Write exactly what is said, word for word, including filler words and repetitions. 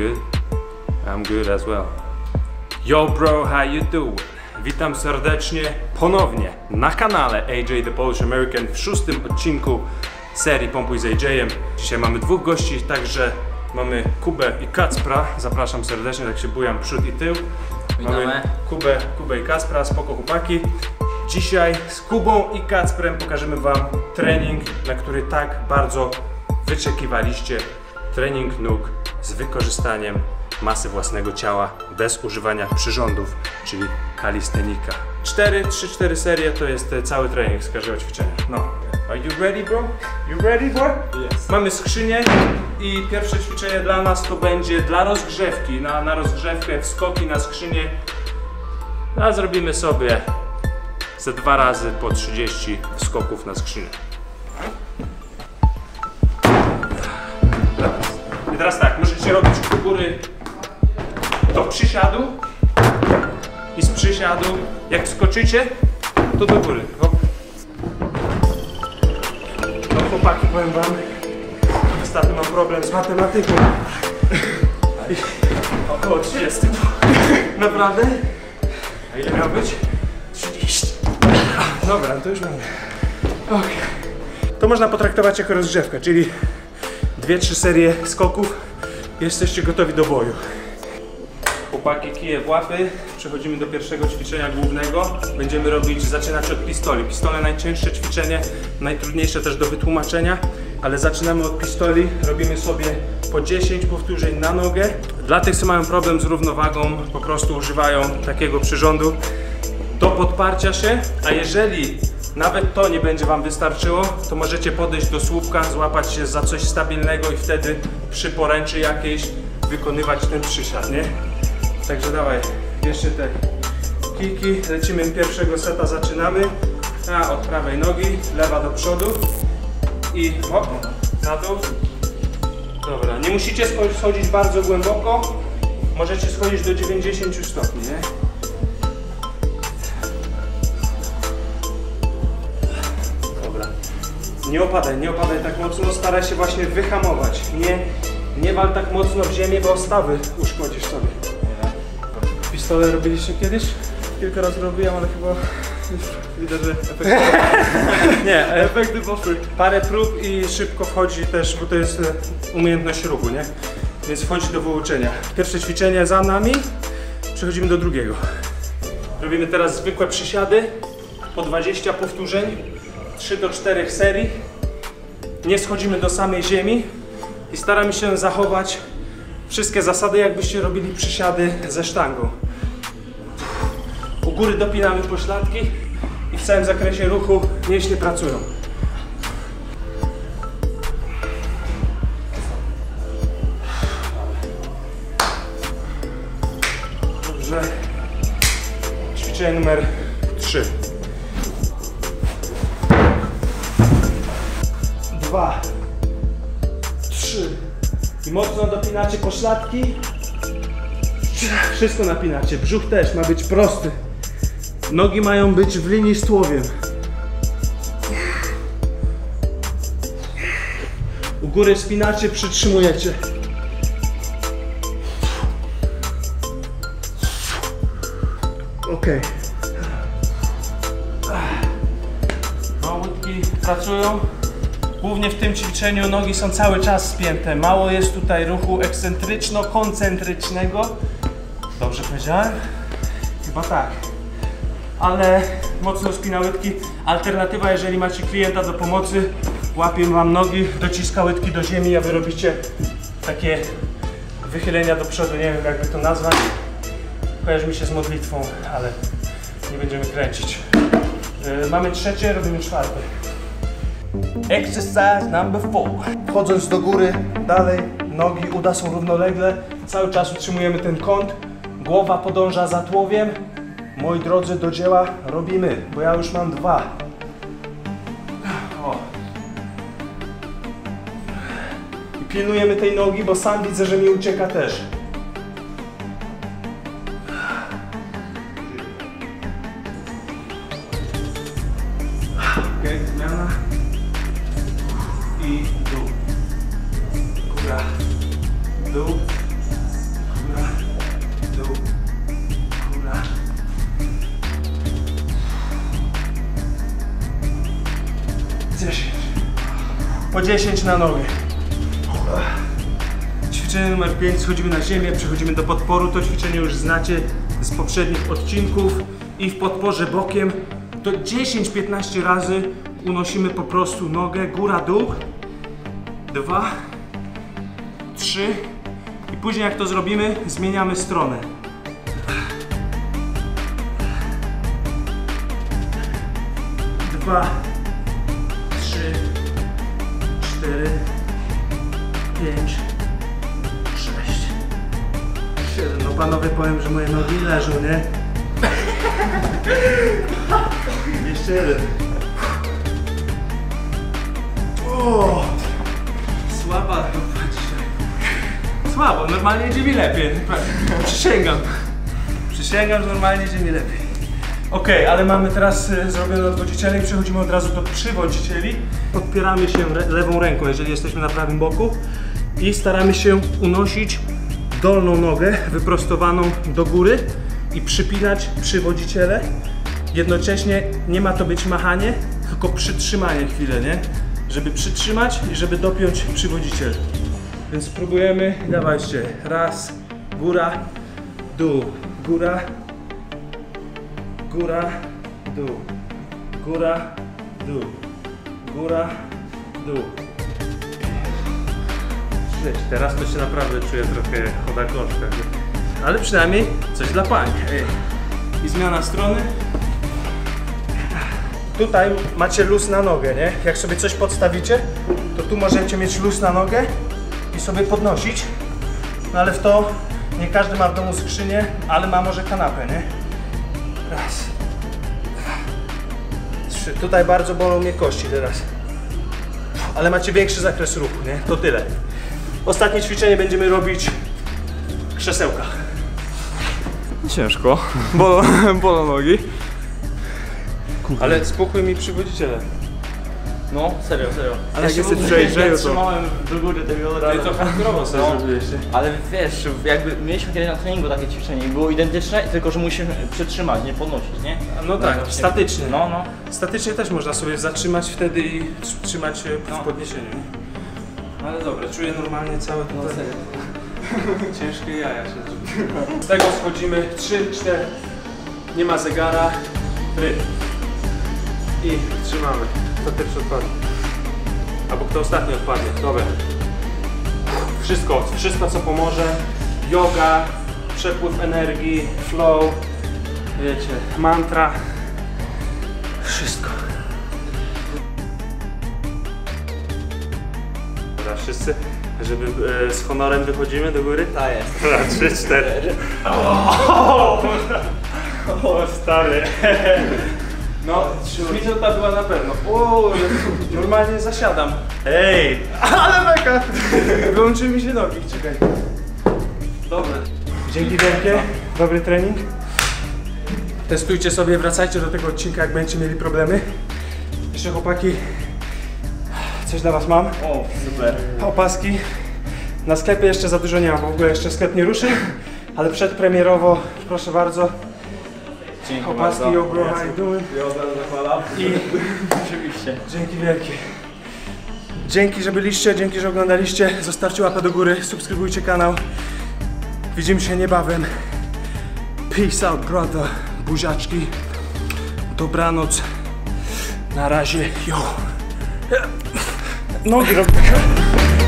good? I'm good as well. Yo bro, how you doing? Witam serdecznie ponownie na kanale A J the Polish American w szóstym odcinku serii Pompuj z AJ'em. Dzisiaj mamy dwóch gości, także mamy Kubę i Kacpra. Zapraszam serdecznie, tak się bujam przód i tył. Witamy. Mamy Kubę, Kubę i Kacpra, spoko chłopaki. Dzisiaj z Kubą i Kacprem pokażemy wam trening, na który tak bardzo wyczekiwaliście. Trening nóg z wykorzystaniem masy własnego ciała bez używania przyrządów, czyli kalistenika. cztery, trzy, cztery serie to jest cały trening z każdego ćwiczenia. No. Are you ready, bro? You ready, bro? Yes. Mamy skrzynię i pierwsze ćwiczenie dla nas to będzie dla rozgrzewki. Na, na rozgrzewkę wskoki na skrzynię. A zrobimy sobie ze dwa razy po trzydzieści wskoków na skrzynię. I teraz tak, możecie robić do góry do przysiadu i z przysiadu, jak wskoczycie, to do góry. Hop. No chłopaki, powiem wam, ostatnio mam problem z matematyką. I około trzydzieści. Naprawdę? A ile miał być? Dobra, to już mamy. Okay. To można potraktować jako rozgrzewkę, czyli dwie, trzy serie skoków. Jesteście gotowi do boju. Chłopaki, kije w łapy. Przechodzimy do pierwszego ćwiczenia głównego. Będziemy robić, zaczynać od pistoli. Pistole najcięższe ćwiczenie, najtrudniejsze też do wytłumaczenia, ale zaczynamy od pistoli. Robimy sobie po dziesięć powtórzeń na nogę. Dla tych, co mają problem z równowagą, po prostu używają takiego przyrządu do podparcia się, a jeżeli nawet to nie będzie wam wystarczyło, to możecie podejść do słupka, złapać się za coś stabilnego i wtedy przy poręczy jakiejś wykonywać ten przysiad, nie? Także dawaj, bierzcie te kiki, lecimy pierwszego seta, zaczynamy. A, od prawej nogi, lewa do przodu i hop, na dół. Dobra, nie musicie schodzić bardzo głęboko, możecie schodzić do dziewięćdziesięciu stopni, nie? Nie opadaj, nie opadaj tak mocno, staraj się właśnie wyhamować. Nie, nie wal tak mocno w ziemię, bo stawy uszkodzisz sobie. Pistole robiliście kiedyś? Kilka razy robiłem, ale chyba widzę, że efekty nie, efekty poszły. Parę prób i szybko wchodzi też, bo to jest umiejętność ruchu, nie? Więc wchodzi do wyuczenia. Pierwsze ćwiczenie za nami, przechodzimy do drugiego. Robimy teraz zwykłe przysiady, po dwadzieścia powtórzeń. trzy do czterech serii, nie schodzimy do samej ziemi i staramy się zachować wszystkie zasady, jakbyście robili przysiady ze sztangą. U góry dopinamy pośladki i w całym zakresie ruchu mięśnie pracują. Dobrze. Ćwiczenie numer trzy. Dwa, trzy i mocno dopinacie pośladki, wszystko napinacie, brzuch też ma być prosty, nogi mają być w linii z tułowiem. U góry spinacie, przytrzymujecie. Ok. Małutki pracują. Głównie w tym ćwiczeniu nogi są cały czas spięte. Mało jest tutaj ruchu ekscentryczno-koncentrycznego. Dobrze powiedziałem? Chyba tak. Ale mocno spina łydki. Alternatywa, jeżeli macie klienta do pomocy, łapie wam nogi, dociska łydki do ziemi, a wy robicie takie wychylenia do przodu. Nie wiem, jakby to nazwać. Kojarzy mi się z modlitwą, ale nie będziemy kręcić. Yy, mamy trzecie, robimy czwarte. Exercise number four. Wchodząc do góry, dalej, nogi, uda są równolegle. Cały czas utrzymujemy ten kąt. Głowa podąża za tułowiem. Moi drodzy, do dzieła robimy, bo ja już mam dwa. O. I pilnujemy tej nogi, bo sam widzę, że mi ucieka też. Okej, zmiana. I dół, góra, dół, Po dziesięć na nogę. Ćwiczenie numer pięć. Schodzimy na ziemię, przechodzimy do podporu. To ćwiczenie już znacie z poprzednich odcinków. I w podporze bokiem to dziesięć do piętnastu razy unosimy po prostu nogę. Góra, dół. Dwa. Trzy. I później jak to zrobimy, zmieniamy stronę. Dwa. Trzy. Cztery. Pięć. Sześć. Siedem. No panowie, powiem, że moje nogi leżą, nie? Jeszcze jeden. O! Słaba dupa dzisiaj. Słabo, normalnie idzie mi lepiej. Przysięgam. Przysięgam, że normalnie idzie mi lepiej. Ok, ale mamy teraz zrobione odwodziciele i przechodzimy od razu do przywodzicieli. Podpieramy się lewą ręką, jeżeli jesteśmy na prawym boku. I staramy się unosić dolną nogę wyprostowaną do góry i przypinać przywodziciele. Jednocześnie nie ma to być machanie, tylko przytrzymanie chwilę, nie? Żeby przytrzymać i żeby dopiąć przywodziciel. Więc spróbujemy. Dawajcie. Raz, góra, dół, góra, góra, dół, góra, dół, góra, dół. Teraz to się naprawdę czuję trochę choda gorzka. Ale przynajmniej coś dla pań. I zmiana strony. Tutaj macie luz na nogę, nie? Jak sobie coś podstawicie, to tu możecie mieć luz na nogę i sobie podnosić. No ale w to nie każdy ma w domu skrzynię, ale ma może kanapę, nie? Raz. Trzy. Tutaj bardzo bolą mnie kości teraz. Ale macie większy zakres ruchu, nie? To tyle. Ostatnie ćwiczenie będziemy robić krzesełka. Ciężko. Bolą, bolą nogi. Ale spokój mi przywodziciele. No, serio, serio. Ale jak się przejrzeję, to... trzymałem do góry tego od razu. No i to hardkorowo sobie zrobiliście. Ale wiesz, jakby mieliśmy kiedyś na treningu takie ćwiczenie i było identyczne, tylko że musimy przytrzymać, nie podnosić, nie? No tak, no, statycznie. No, no. Statycznie też można sobie zatrzymać wtedy i trzymać się no. W podniesieniu. Ale dobra, czuję normalnie całe to. No, serio. Ciężkie jaja się zrobiło. Z tego schodzimy trzy, cztery. Nie ma zegara. Trzy. I trzymamy. Kto pierwszy odpadnie? Albo kto ostatni odpadnie. Dobra. Wszystko, wszystko co pomoże. Yoga, przepływ energii, flow, wiecie, mantra. Wszystko. Dobra, wszyscy, żeby e, z honorem wychodzimy do góry? Tak jest. Dobra, trzy, cztery. O, o stary. No, minuta była na pewno. O, normalnie zasiadam. Ej! Ale beka! Wyłączyły mi się nogi, czekaj. Dobra. Dzięki wielkie, dobry trening. Testujcie sobie, wracajcie do tego odcinka, jak będziecie mieli problemy. Jeszcze chłopaki, coś dla was mam. O, super. Opaski. Na sklepie jeszcze za dużo nie mam, bo w ogóle jeszcze sklep nie ruszy. Ale przedpremierowo, proszę bardzo. Dzięki opaski, bardzo. Opaski, yoga, i dumy. I oczywiście. Dzięki wielkie. Dzięki, że byliście, dzięki, że oglądaliście. Zostawcie łapę do góry, subskrybujcie kanał. Widzimy się niebawem. Peace out, brother. Buziaczki. Dobranoc. Na razie, yo. Nogi robię.